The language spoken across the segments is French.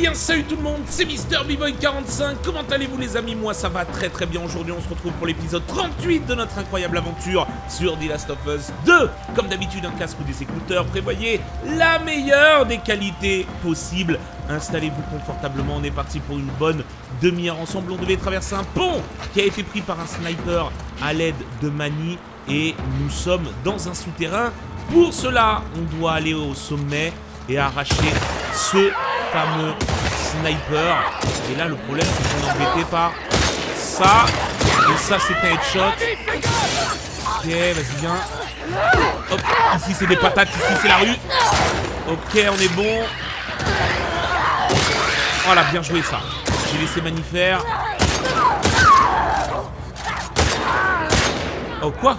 bien, salut tout le monde, c'est MrBboy45, comment allez-vous les amis? Moi ça va très très bien. Aujourd'hui on se retrouve pour l'épisode 38 de notre incroyable aventure sur The Last of Us 2. Comme d'habitude, un casque ou des écouteurs, prévoyez la meilleure des qualités possibles. Installez-vous confortablement, on est parti pour une bonne demi-heure ensemble. On devait traverser un pont qui a été pris par un sniper à l'aide de Manny et nous sommes dans un souterrain. Pour cela, on doit aller au sommet et arracher ce fameux sniper. Et là, le problème, c'est qu'on est embêté par ça. Et ça, c'est un headshot. Ok, vas-y, viens. Hop, ici, c'est des patates. Ici, c'est la rue. Ok, on est bon. Voilà, bien joué, ça. J'ai laissé Manny faire. Oh, quoi?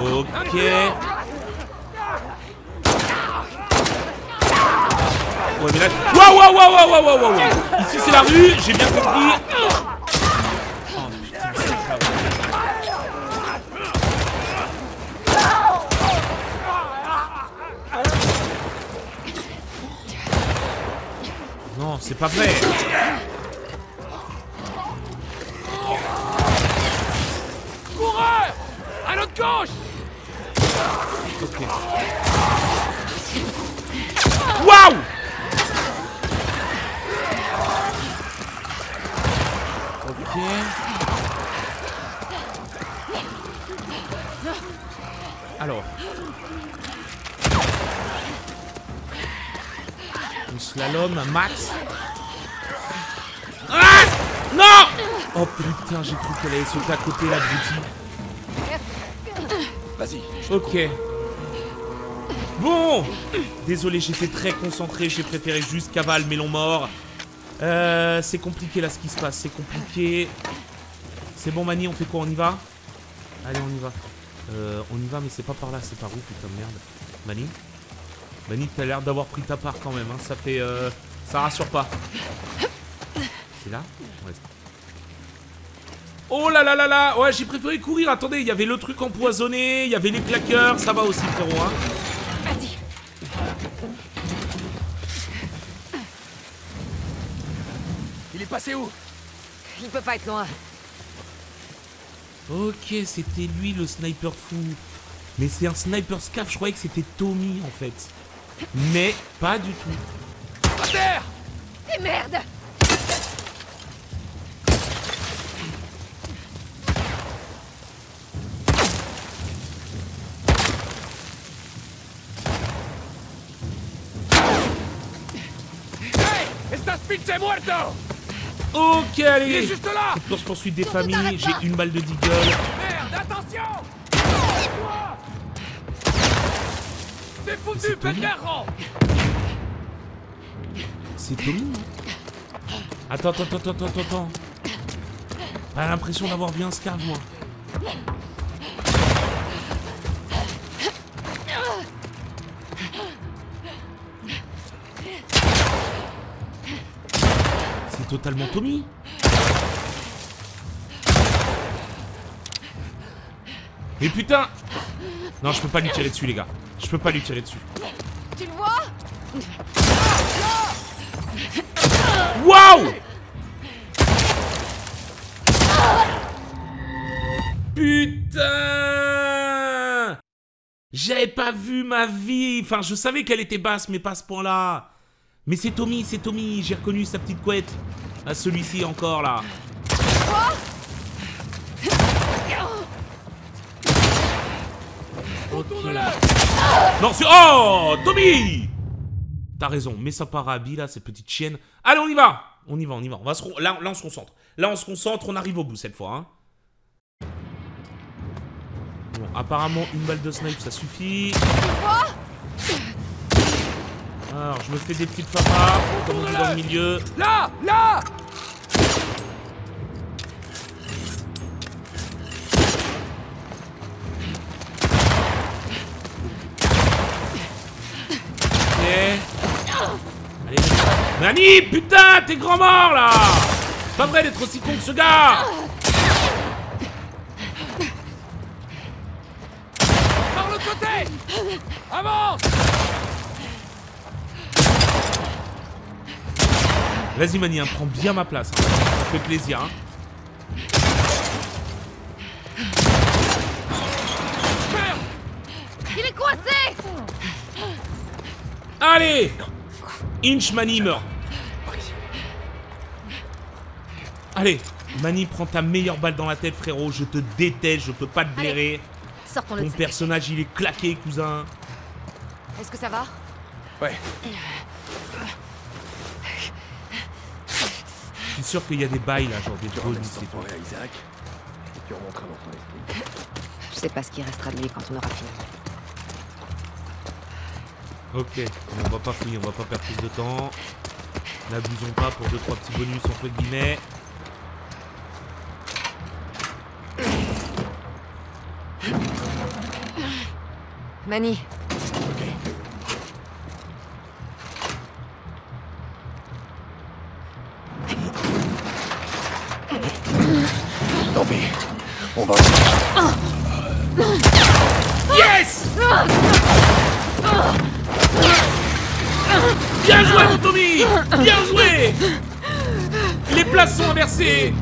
Ok. Ouais, mais là... Waouh, waouh, waouh, waouh, waouh, waouh. Ici, c'est la rue, j'ai bien compris. Oh, putain, c'est pas vrai. Non, c'est pas vrai. Courez! À l'autre gauche! Ok. Waouh! Ok. Alors. On slalom, max. Ah! Non! Oh putain, j'ai cru qu'elle allait sauter à côté la boutique. Vas-y. Ok. Bon! Désolé, j'étais très concentré, j'ai préféré juste cavale, melon mort. C'est compliqué là ce qui se passe, c'est compliqué. C'est bon Manny, on fait quoi? On y va? Allez, on y va. On y va, mais c'est pas par là, c'est par où, putain de merde. Manny? Manny, t'as l'air d'avoir pris ta part quand même, hein. Ça fait... ça rassure pas. C'est là? Ouais. Oh là là là là! Ouais, j'ai préféré courir, attendez, il y avait le truc empoisonné, il y avait les claqueurs, ça va aussi frérot, hein. Il est passé où? Il peut pas être loin. Ok, c'était lui le sniper fou. Mais c'est un sniper scaf, je croyais que c'était Tommy en fait. Mais pas du tout. À terre! Et merde! Hey! Estás pinche muerto! Ok, allez. Il est juste là. Course poursuite des familles, j'ai une balle de deagle. Merde, attention. T'es foutu, Pedro. C'est Tommy. Attends. J'ai l'impression d'avoir bien Scar, moi. Totalement Tommy. Mais putain! Non, je peux pas lui tirer dessus, les gars. Je peux pas lui tirer dessus. Tu le vois? Waouh! Putain! J'avais pas vu ma vie. Enfin, je savais qu'elle était basse, mais pas à ce point-là. Mais c'est Tommy, j'ai reconnu sa petite couette. Ah, celui-ci encore, là. Okay. Non, c'est... Oh, Tommy! T'as raison, mets ça par habit, là, cette petite chienne. Allez, on y va. Là, on se concentre. On arrive au bout, cette fois, hein. Bon, apparemment, une balle de snipe, ça suffit. Alors, je me fais des petites papas, comme on est dans le milieu. Là Ok. Allez, Manny, putain, t'es grand mort, là. C'est pas vrai d'être aussi con que ce gars. Par l'autre côté. Avance. Vas-y, Mani, hein, prends bien ma place. Hein. Ça fait plaisir. Hein. Il est coincé. Allez, Inch, Mani meurt. Allez, Mani, prends ta meilleure balle dans la tête, frérot. Je te déteste, je peux pas te blairer. Mon personnage, il est claqué, cousin. Est-ce que ça va? Ouais. Je suis sûr qu'il y a des bails là, genre des drones ici. Je sais pas ce qui restera de lui quand on aura fini. Ok, on va pas fouiller, on va pas perdre plus de temps. N'abusons pas pour 2-3 petits bonus entre guillemets. Mani. Yes! Bien joué, mon Tommy! Bien joué! Les places sont inversées!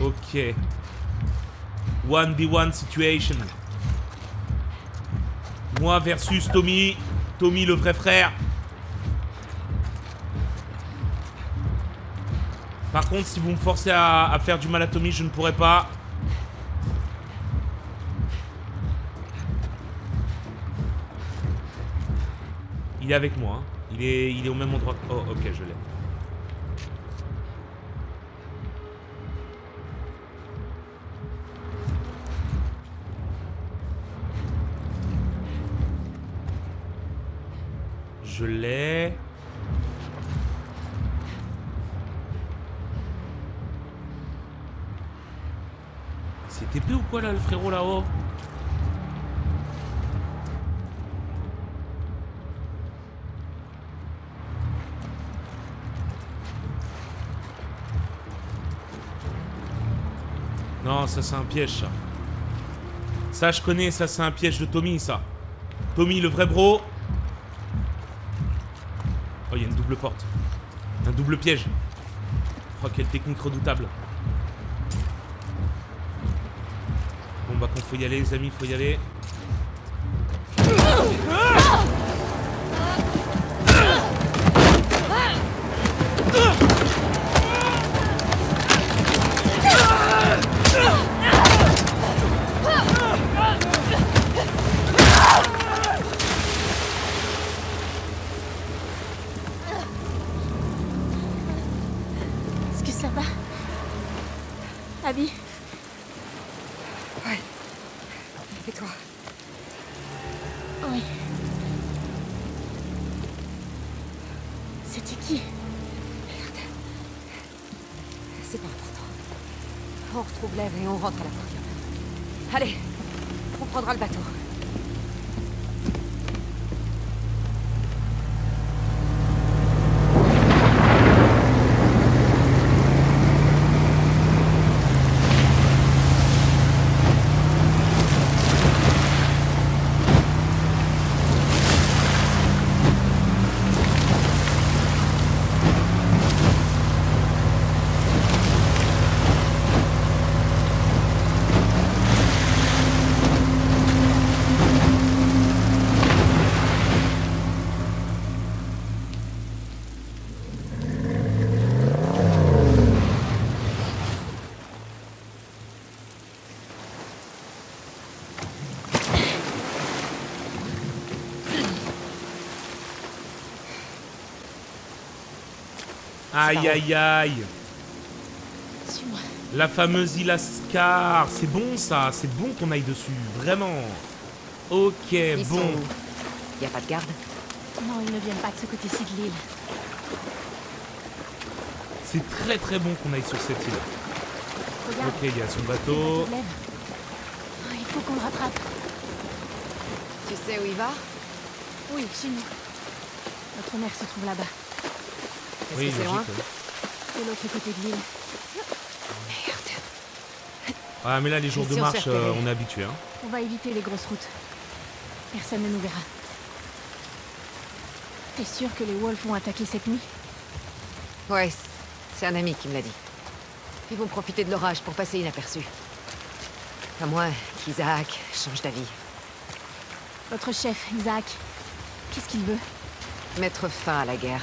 Ok. 1v1 situation. Moi versus Tommy. Tommy le vrai frère. Par contre, si vous me forcez à faire du mal à Tommy, je ne pourrai pas. Il est avec moi. Hein. Il est au même endroit. Oh, ok, je l'ai. Je l'ai. C'est TP ou quoi là, le frérot là-haut? Non, ça c'est un piège ça. Ça je connais, ça c'est un piège de Tommy ça. Tommy le vrai bro. Oh, il y a une double porte. Un double piège. Oh, quelle technique redoutable. Bon, bah, faut y aller, les amis, faut y aller. Aïe aïe aïe. Suis-moi. La fameuse île à SCARS. C'est bon ça, c'est bon qu'on aille dessus, vraiment. Ok, ils bon. Y'a pas de garde? Non, ils ne viennent pas de ce côté-ci de l'île. C'est très très bon qu'on aille sur cette île. Regarde. Ok, il y a son bateau. Oh, il Faut qu'on le rattrape. Tu sais où il va? Oui, chez nous. Notre mère se trouve là-bas. Oui, c'est loin. De l'autre côté de l'île. Merde. Ah, mais là, les jours de marche, on est habitué. Hein. On va éviter les grosses routes. Personne ne nous verra. T'es sûr que les Wolves vont attaquer cette nuit? Ouais, c'est un ami qui me l'a dit. Ils vont profiter de l'orage pour passer inaperçu. À moins qu'Isaac change d'avis. Votre chef, Isaac, qu'est-ce qu'il veut? Mettre fin à la guerre.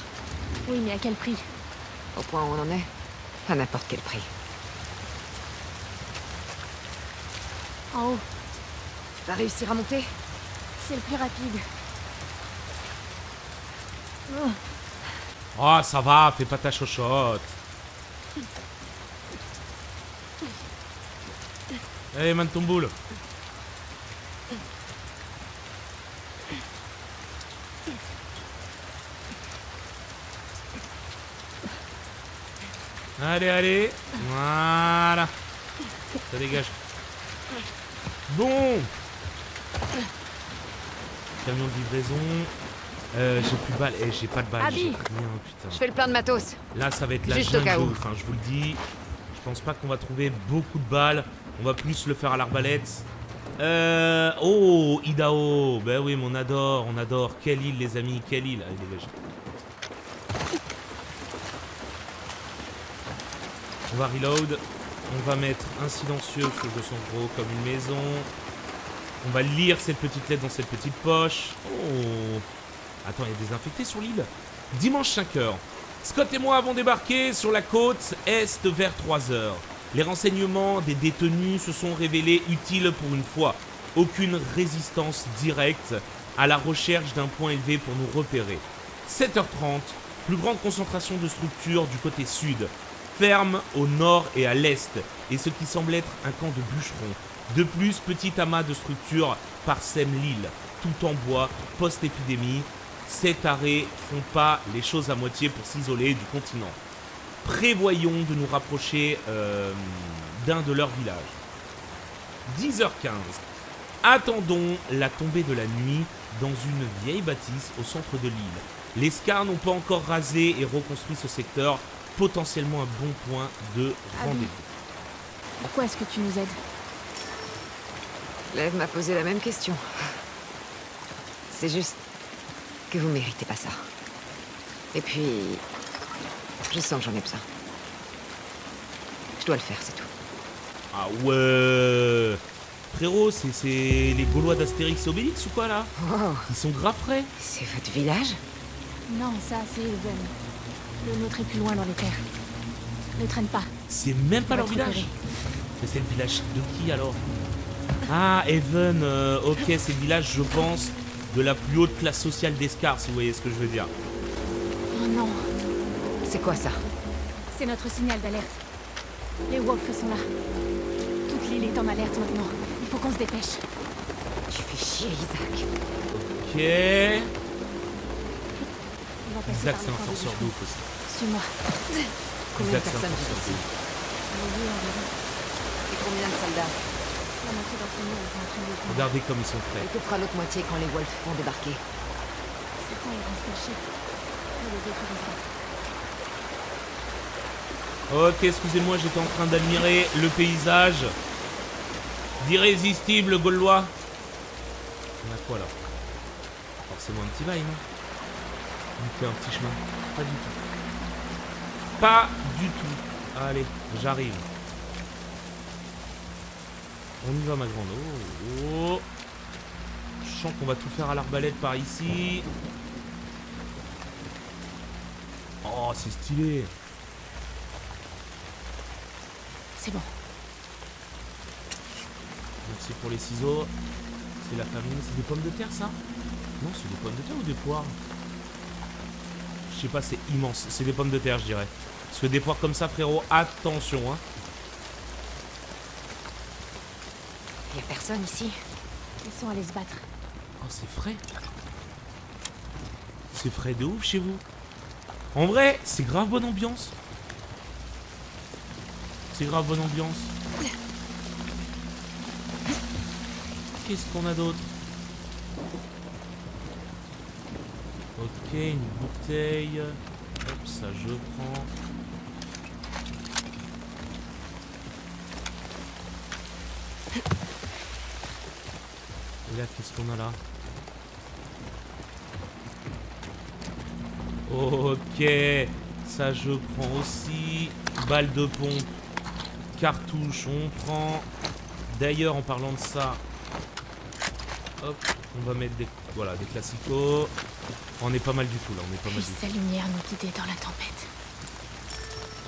Oui, mais à quel prix? Au point où on en est, à n'importe quel prix. En haut. Tu vas réussir à monter? C'est le plus rapide. Oh, ça va, fais pas ta chochotte. Allez, man ton boule. Allez, allez. Voilà. Ça dégage. Bon. Camion de livraison. J'ai plus de balles. Eh, j'ai pas de balles. Abby, je fais le plein de matos. Là, ça va être la jungle. Enfin, je vous le dis. Je pense pas qu'on va trouver beaucoup de balles. On va plus le faire à l'arbalète. Oh, Idaho. Ben oui, mais on adore, on adore. Quelle île, les amis, quelle île. Allez, dégage. On va reload. On va mettre un silencieux parce que je sens gros comme une maison. On va lire cette petite lettre dans cette petite poche. Oh. Attends, il y a des infectés sur l'île. Dimanche 5 h. Scott et moi avons débarqué sur la côte est vers 3 h. Les renseignements des détenus se sont révélés utiles pour une fois. Aucune résistance directe à la recherche d'un point élevé pour nous repérer. 7 h 30, plus grande concentration de structures du côté sud. Ferme au nord et à l'est, et ce qui semble être un camp de bûcherons. De plus, petit amas de structures parsème l'île, tout en bois, post-épidémie. Ces tarés font pas les choses à moitié pour s'isoler du continent. Prévoyons de nous rapprocher d'un de leurs villages. 10 h 15. Attendons la tombée de la nuit dans une vieille bâtisse au centre de l'île. Les SCARS n'ont pas encore rasé et reconstruit ce secteur, potentiellement un bon point de rendez-vous. Pourquoi est-ce que tu nous aides? L'Ève m'a posé la même question. C'est juste que vous méritez pas ça. Et puis... je sens que j'en ai besoin. Je dois le faire, c'est tout. Ah ouais. Frérot, c'est les Gaulois d'Astérix et Obélix ou quoi là? Wow. Ils sont grave près. C'est votre village? Non, ça c'est Even. Le nôtre est plus loin dans les terres. Ne traîne pas. C'est même pas leur village. Mais c'est le village de qui alors? Ah, Even, ok, c'est le village, je pense, de la plus haute classe sociale des SCARS, si vous voyez ce que je veux dire. Oh non. C'est quoi ça? C'est notre signal d'alerte. Les Wolves sont là. Toute l'île est en alerte maintenant. Il faut qu'on se dépêche. Tu fais chier, Isaac. Ok. Isaac, c'est un forceur d'eau aussi. Suis-moi. Combien de personnes vivent ici? Et combien de soldats? La moitié d'entre nous est en train de... Regardez comme ils sont prêts. Et que fera l'autre moitié quand les Wolves vont débarquer? Certains iront se cacher. Mais les autres restent. Ok, excusez-moi, j'étais en train d'admirer le paysage. D'irrésistible gaulois. On a quoi là? Forcément un petit bail, non? Un petit chemin. Pas du tout. Pas du tout. Allez, j'arrive. On y va, ma grande. Oh, oh. Je sens qu'on va tout faire à l'arbalète par ici. Oh, c'est stylé. C'est bon. Merci pour les ciseaux. C'est la famille. C'est des pommes de terre, ça? Non, c'est des pommes de terre ou des poires? Je sais pas, c'est immense. C'est des pommes de terre, je dirais. Parce que des poires comme ça, frérot, attention, hein. Y'a personne ici. Ils sont allés se battre. Oh, c'est frais. C'est frais de ouf chez vous. En vrai, c'est grave bonne ambiance. C'est grave bonne ambiance. qu'est-ce qu'on a d'autre? Ok, une bouteille. Hop, ça je prends. Et là, qu'est-ce qu'on a là? Ok, ça je prends aussi. Balle de pompe, cartouche, on prend. D'ailleurs, en parlant de ça, hop, on va mettre des, voilà, des classicos. On est pas mal du tout là, on est pas mal du tout. Sa lumière nous guidait dans la tempête.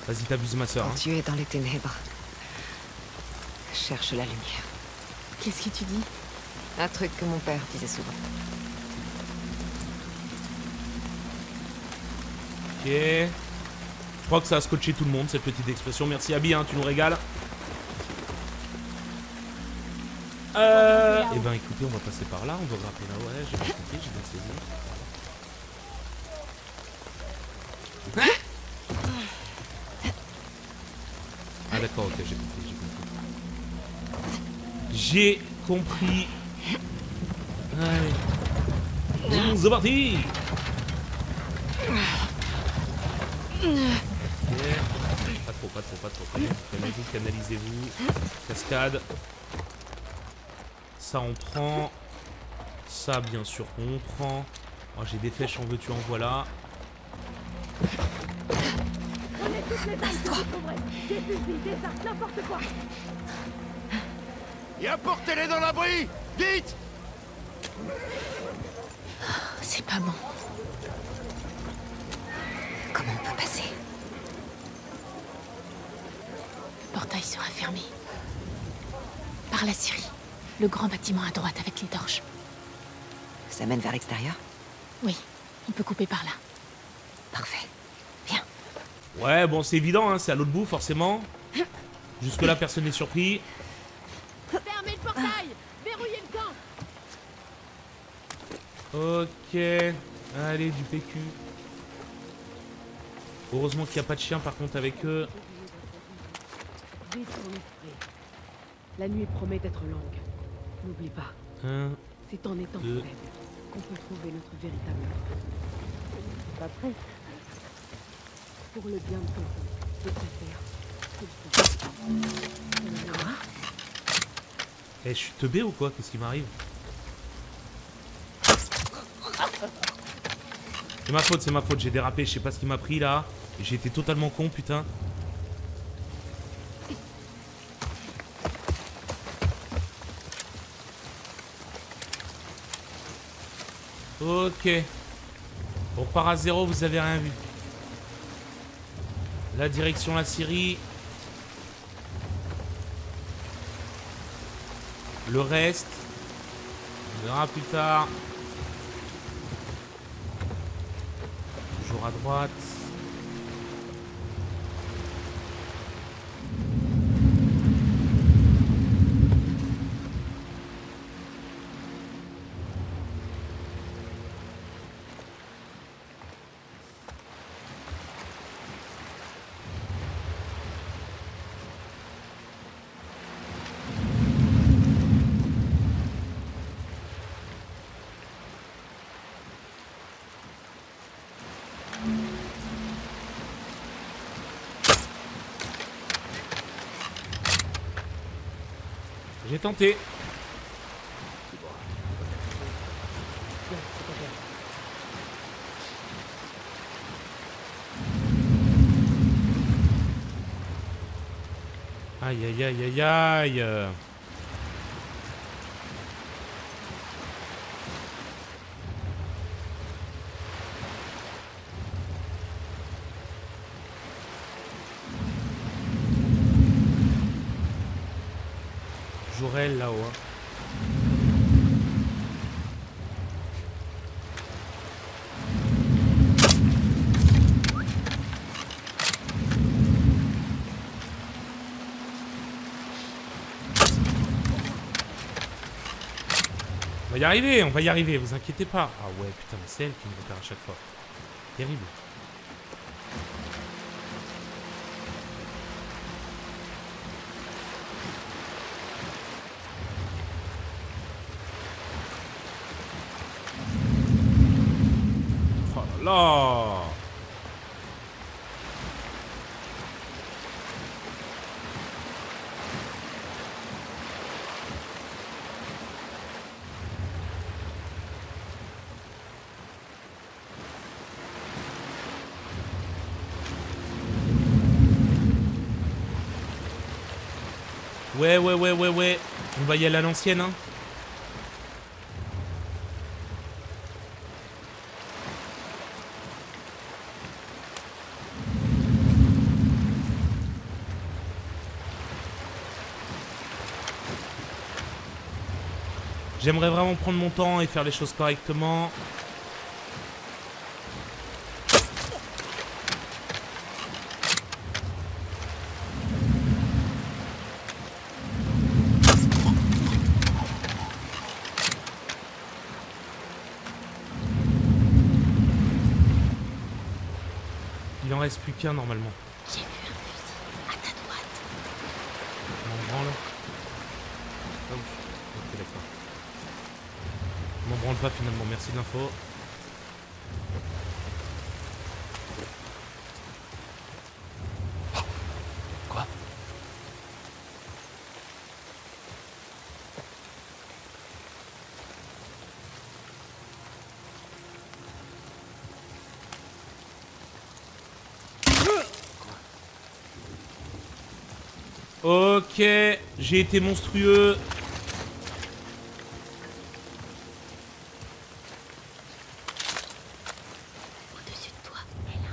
Vas-y, t'abuses ma soeur. Quand tu es dans les ténèbres, cherche la lumière. Qu'est-ce que tu dis? Un truc que mon père disait souvent. Ok. Je crois que ça a scotché tout le monde, cette petite expression. Merci Abby, hein, tu nous régales. Et ben écoutez, on va passer par là, on va grimper là, ouais, j'ai bien compris, j'ai bien saisi. Ah d'accord, ok, j'ai compris, j'ai compris. J'ai compris. Allez. C'est parti. Okay. Pas trop, pas trop, pas trop. Calmez-vous, canalisez-vous. Cascade. Ça on prend. Ça bien sûr on prend. Oh, j'ai des flèches, en veux-tu, en voilà. Passe-toi. Et apportez-les dans l'abri. Vite. C'est pas bon. Comment on peut passer? Le portail sera fermé. Par la scierie. Le grand bâtiment à droite avec les torches. Ça mène vers l'extérieur? Oui, on peut couper par là. Parfait. Viens. Ouais, bon, c'est évident, hein, c'est à l'autre bout, forcément. Jusque-là, personne n'est surpris. Fermez le portail! Verrouillez le camp! Ok. Allez, du PQ. Heureusement qu'il n'y a pas de chien, par contre, avec eux. La nuit promet d'être longue. N'oublie pas. C'est en étant prêt qu'on peut trouver notre véritable monde. Pas prêt. Pour le bien de ton je préfère. Quoi? Eh, je suis teubé ou quoi? Qu'est-ce qui m'arrive? C'est ma faute, c'est ma faute. J'ai dérapé, je sais pas ce qui m'a pris là. J'ai été totalement con, putain. Ok. On repart à zéro, vous avez rien vu. La direction la Syrie. Le reste. On verra plus tard. Toujours à droite. J'ai tenté. Aïe aïe aïe aïe aïe. Là-haut. Hein. On va y arriver, on va y arriver, vous inquiétez pas. Ah ouais, putain, mais c'est elle qui me repère à chaque fois. Terrible. là. Ouais. On va y aller à l'ancienne, hein. J'aimerais vraiment prendre mon temps et faire les choses correctement. Il en reste plus qu'un normalement. J'ai vu un fusil à ta droite. M'en branle. Ah oui, ok d'accord. M'en branle pas finalement, merci de l'info. Quoi? Ok, j'ai été monstrueux. Au-dessus de toi, elle a...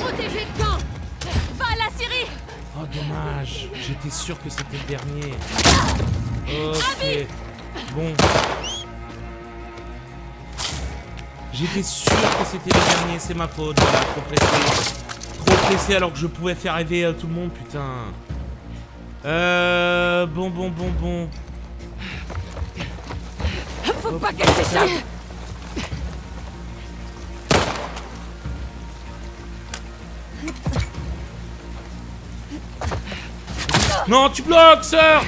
Protégez le camp. Va à la Syrie. Oh dommage, j'étais sûr que c'était le dernier. Ok, bon. J'étais sûr que c'était le dernier, c'est ma faute. Voilà, trop pressé. Trop pressé alors que je pouvais faire rêver tout le monde, putain. Bon. Faut pas qu'elle s'échappe. Non, tu bloques, sœur.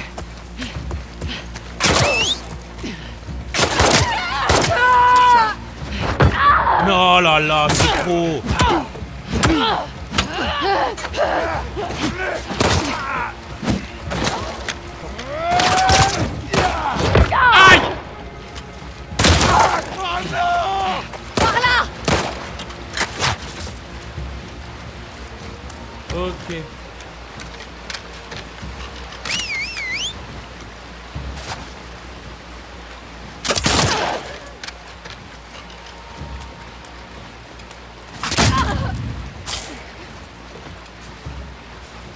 Oh là là, c'est trop. Aïe. Par là. Ok.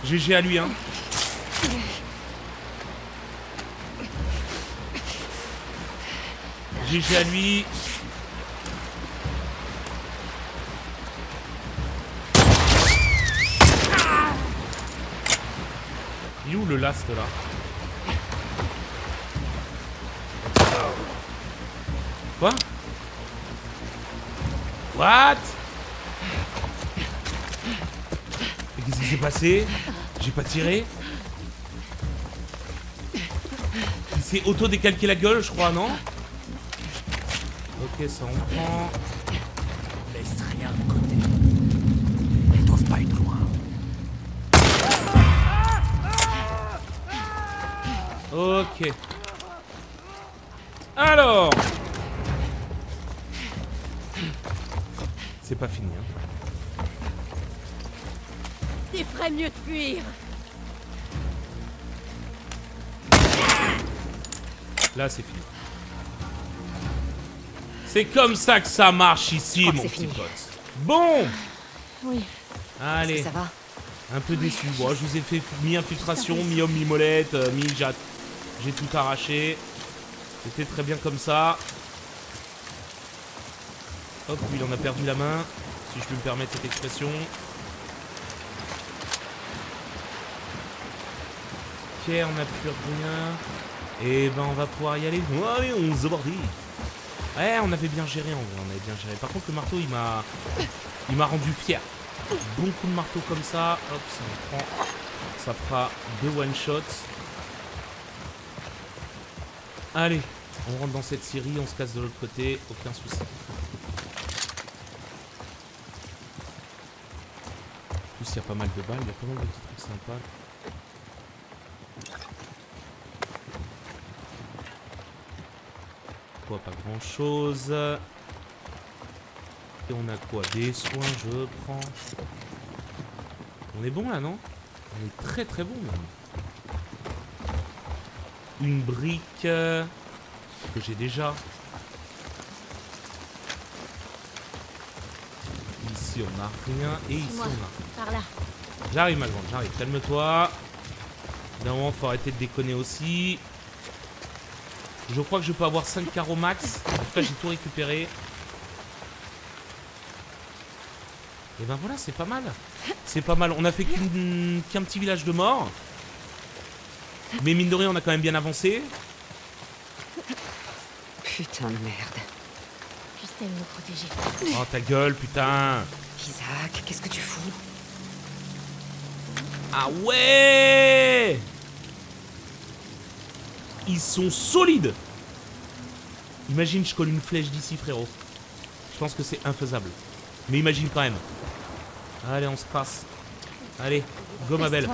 GG à lui, hein. GG à lui. Il est où le last là? Quoi? What? Qu'est-ce qui s'est passé? J'ai pas tiré. Il s'est auto-décalqué la gueule, je crois, non? Ok, ça on prend. Laisse rien de côté. Ils ne doivent pas être loin. Ok. Alors. C'est pas fini, hein. Il ferait mieux de fuir. Là, c'est fini. C'est comme ça que ça marche ici, mon petit pote. Bon. Oui. Allez. Ça va. Un peu déçu. Moi, je vous ai fait mi-infiltration, mi-homme, mi-molette, mi-jatte. J'ai tout arraché. C'était très bien comme ça. Hop, il en a perdu la main. Si je peux me permettre cette expression. On n'a plus rien. Et ben on va pouvoir y aller. Ouais, on se bordille. Ouais, on avait bien géré en vrai, on avait bien géré. Par contre le marteau il m'a rendu fier. Bon coup de marteau comme ça. Hop, ça me prend. Ça fera deux one-shots. Allez, on rentre dans cette série, on se casse de l'autre côté, aucun souci. En plus, il y a pas mal de balles, il y a pas mal de petits trucs sympas. Quoi, pas grand chose. Et on a quoi? Des soins, je prends. On est bon là, non? On est très très bon même. Une brique que j'ai déjà. Ici on a rien et ici moi, on a rien. J'arrive ma grande, j'arrive. Calme-toi. D'un moment faut arrêter de déconner aussi. Je crois que je peux avoir 5 carreaux max. En tout cas, j'ai tout récupéré. Et ben voilà, c'est pas mal. C'est pas mal. On a fait qu'un petit village de morts. Mais mine de rien, on a quand même bien avancé. Putain de merde. Puisse-t-elle nous protéger? Oh ta gueule, putain. Isaac, qu'est-ce que tu fous? Ah ouais! Ils sont solides. Imagine, je colle une flèche d'ici, frérot. Je pense que c'est infaisable. Mais imagine quand même. Allez, on se passe. Allez, go ma belle.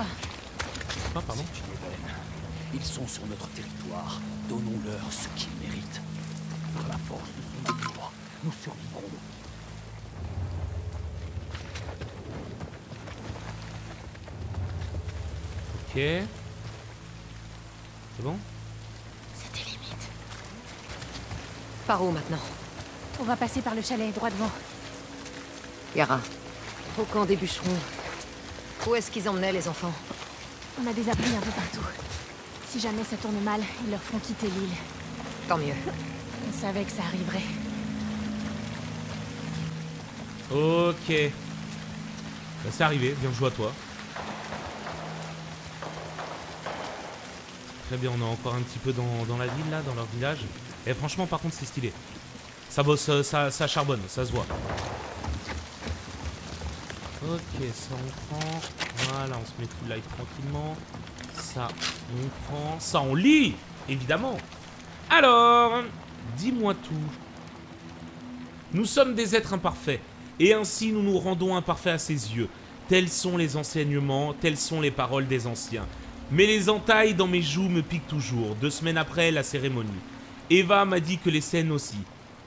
Ah, pardon. Ils sont sur notre territoire. Donnons-leur ce qu'ils méritent. Par la force de notre droit, nous survivrons. Ok. C'est bon ? C'était limite. Par où maintenant ? On va passer par le chalet, droit devant. Yara, au camp des bûcherons. Où est-ce qu'ils emmenaient les enfants? On a des abris un peu partout. Si jamais ça tourne mal, ils leur feront quitter l'île. Tant mieux. On savait que ça arriverait. Ok. Bah, c'est arrivé, bien joué à toi. Très bien, on est encore un petit peu dans la ville là, dans leur village. Et franchement, par contre, c'est stylé. Ça bosse, ça charbonne, ça se voit. Ok, ça on prend. Voilà, on se met tout live tranquillement. Ça on prend. Ça on lit, évidemment. Alors, dis-moi tout. Nous sommes des êtres imparfaits, et ainsi nous nous rendons imparfaits à ses yeux. Tels sont les enseignements, telles sont les paroles des anciens. Mais les entailles dans mes joues me piquent toujours. 2 semaines après la cérémonie, Eva m'a dit que les scènes aussi.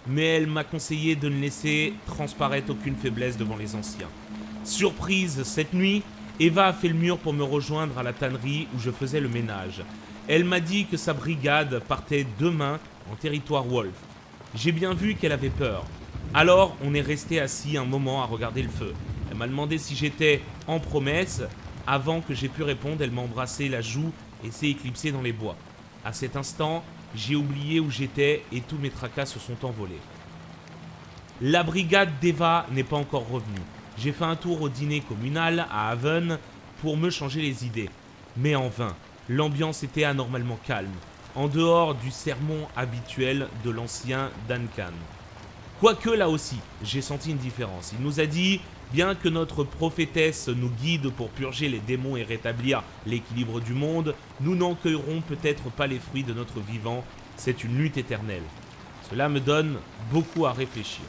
Mais elle m'a conseillé de ne laisser transparaître aucune faiblesse devant les anciens. Surprise, cette nuit, Eva a fait le mur pour me rejoindre à la tannerie où je faisais le ménage. Elle m'a dit que sa brigade partait demain en territoire Wolf. J'ai bien vu qu'elle avait peur. Alors, on est resté assis un moment à regarder le feu. Elle m'a demandé si j'étais en promesse. Avant que j'aie pu répondre, elle m'a embrassé la joue et s'est éclipsée dans les bois. À cet instant, j'ai oublié où j'étais et tous mes tracas se sont envolés. La brigade d'Eva n'est pas encore revenue. J'ai fait un tour au dîner communal à Haven pour me changer les idées. Mais en vain, l'ambiance était anormalement calme, en dehors du sermon habituel de l'ancien Duncan. Quoique là aussi, j'ai senti une différence. Il nous a dit, bien que notre prophétesse nous guide pour purger les démons et rétablir l'équilibre du monde, nous n'encueillerons peut-être pas les fruits de notre vivant, c'est une lutte éternelle. Cela me donne beaucoup à réfléchir.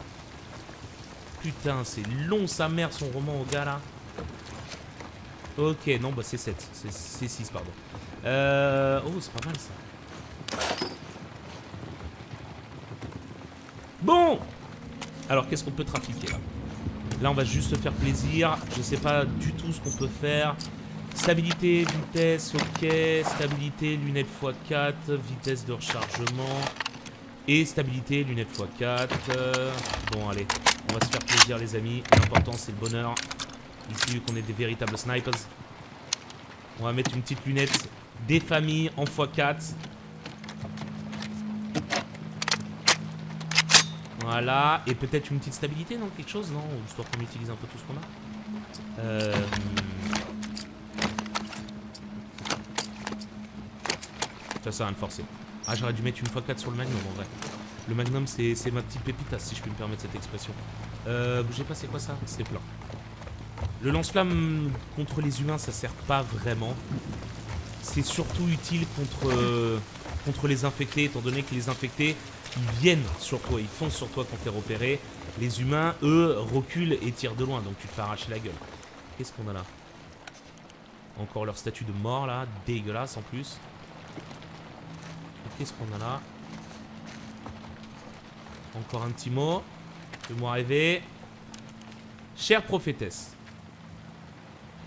Putain, c'est long sa mère son roman au gars là. Ok, non, bah c'est 7. C'est 6, pardon. Oh, c'est pas mal ça. Bon! Alors, qu'est-ce qu'on peut trafiquer là? Là, on va juste se faire plaisir. Je sais pas du tout ce qu'on peut faire. Stabilité, vitesse, ok. Stabilité, lunettes x4. Vitesse de rechargement. Et stabilité, lunettes x4. Bon, allez. On va se faire plaisir les amis, l'important c'est le bonheur. Ici vu qu'on est des véritables snipers. On va mettre une petite lunette des familles en x4. Voilà, et peut-être une petite stabilité, non? Quelque chose, non? Histoire qu'on utilise un peu tout ce qu'on a. Ça sert à rien de forcer. Ah, j'aurais dû mettre une x4 sur le magnum en vrai. Le magnum, c'est ma petite pépita, si je peux me permettre cette expression. Bougez pas, c'est quoi ça? C'est plein. Le lance-flamme contre les humains, ça sert pas vraiment. C'est surtout utile contre les infectés, étant donné que les infectés, ils viennent sur toi, ils foncent sur toi quand t'es repéré. Les humains, eux, reculent et tirent de loin, donc tu te fais arracher la gueule. Qu'est-ce qu'on a là? Encore leur statue de mort, là, dégueulasse en plus. Qu'est-ce qu'on a là? Encore un petit mot. Fais-moi rêver. Chère prophétesse,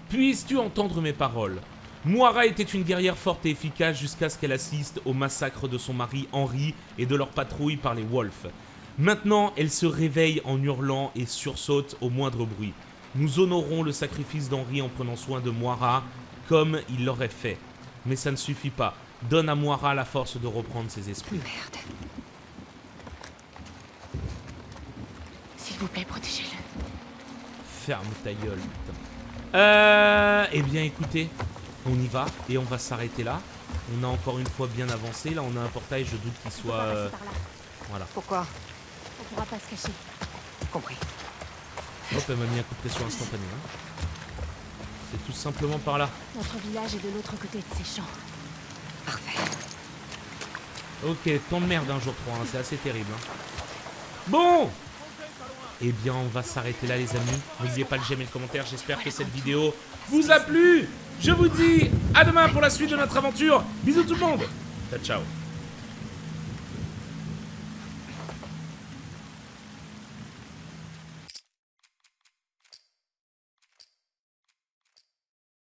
puisses-tu entendre mes paroles? Moira était une guerrière forte et efficace jusqu'à ce qu'elle assiste au massacre de son mari Henry et de leur patrouille par les Wolves. Maintenant, elle se réveille en hurlant et sursaute au moindre bruit. Nous honorons le sacrifice d'Henry en prenant soin de Moira comme il l'aurait fait. Mais ça ne suffit pas. Donne à Moira la force de reprendre ses esprits. Merde. S'il vous plaît, protégez-le. Ferme ta gueule, putain. Eh bien, écoutez... On y va et on va s'arrêter là. On a encore une fois bien avancé. Là, on a un portail, je doute qu'il soit... Voilà. Pourquoi? On pourra pas se cacher. Compris. Hop, elle m'a mis un coup de pression instantanée. Hein. C'est tout simplement par là. Notre village est de l'autre côté de ces champs. Parfait. Ok, t'emmerdes un jour 3, hein. C'est assez terrible. Hein. Bon! Eh bien, on va s'arrêter là, les amis. N'oubliez pas le j'aime et le commentaire. J'espère que cette vidéo vous a plu. Je vous dis à demain pour la suite de notre aventure. Bisous tout le monde. Ciao, ciao.